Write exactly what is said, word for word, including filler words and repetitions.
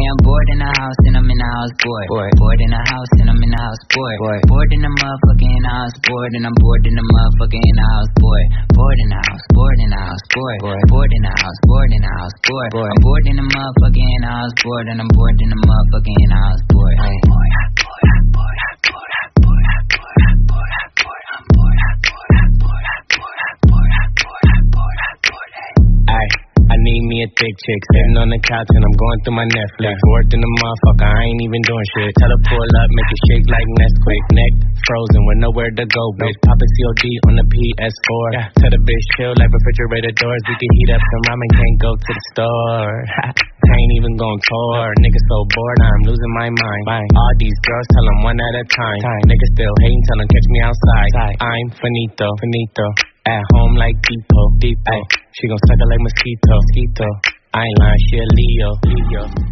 Okay, I'm bored in the house and I'm in the house bored. Bored, bored in the house and I'm in the house bored. Bored, bored in the motherfucking house bored, and I'm bored in the motherfucking house bored. Bored in the house, bored in the house bored. Bored, bored in the house, bored in the house bored. Bored, bored in the motherfucking house bored, and I'm bored in the motherfucking house bored. I'm bored, I'm bored, I'm bored, I'm bored, I'm bored, I'm bored, I'm bored, I'm bored, I'm bored, I'm bored, I'm bored, I'm bored, I'm bored, I'm bored, I'm bored, I'm bored. I need me a thick chick, sitting on the couch and I'm going through my Netflix. Bored in the motherfucker, I ain't even doing shit. Tell her pull up, make it shake like Nesquik. Neck frozen with nowhere to go, bitch. Pop a C O D on the P S four. Yeah. Tell the bitch chill like refrigerator doors. We can heat up some ramen, can't go to the store. I ain't even gon' tour. Niggas so bored, I'm losing my mind. Bye. All these girls, tell them one at a time. time. Niggas still hating, tell them catch me outside. Time. I'm finito, finito. At home like Deepo, Deepo. Ay, she gon' suck it like mosquito. mosquito. I ain't lying, she a Leo, Leo.